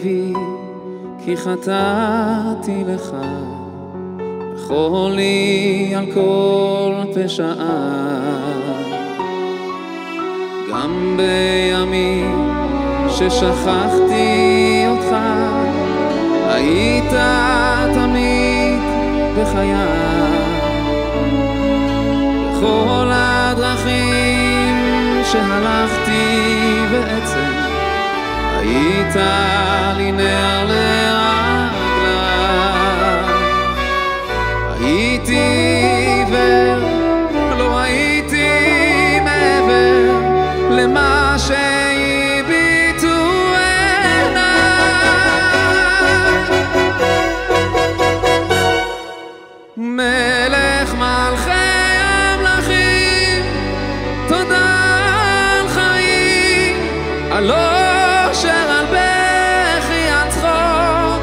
אבי, כי חטאתי לך, וחולי על כל פשעה. גם בימים ששכחתי אותך, היית תמיד בחיי. בכל הדרכים שהלכתי בעצם, היית לי נר לרגליי. הייתי עיוור, לא הייתי מעבר למה שהביטו עיניי. מלך מלכי על אושר, על בכי, על צחוק,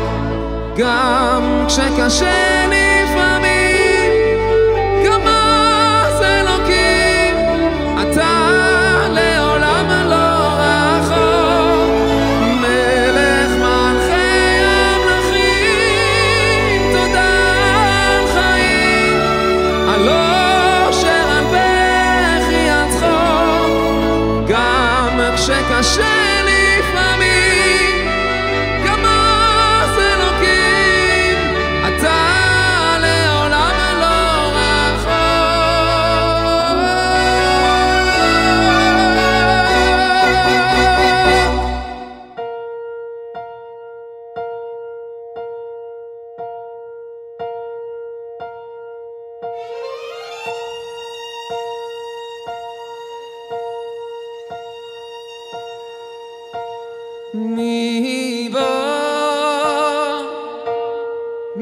גם כשקשה לפעמים, גם אז אלוקים, אתה לעולם לא רחוק. מלך מלכי המלכים, תודה על חיים, על אושר, על בכי, על צחוק, גם כשקשה.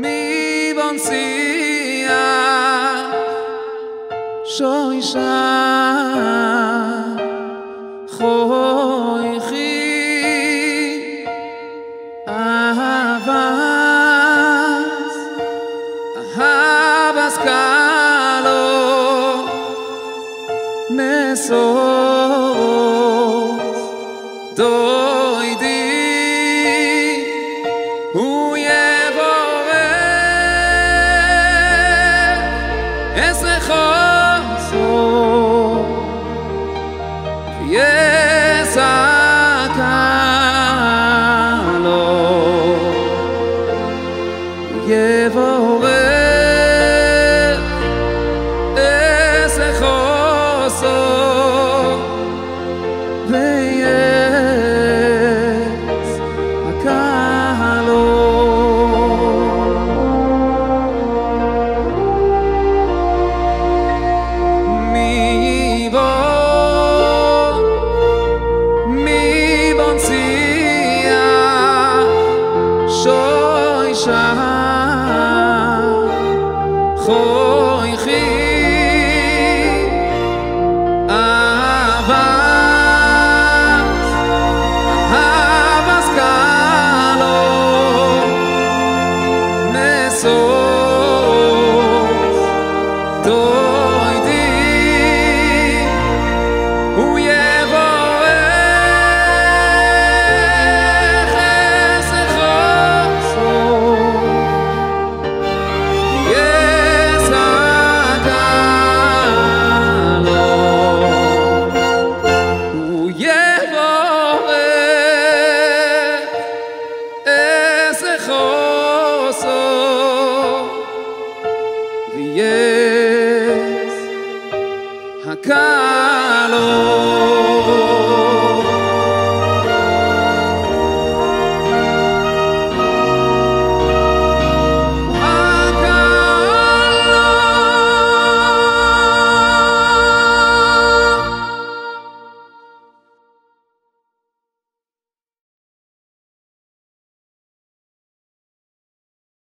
Mi Bon Siach, shoi shach choichi.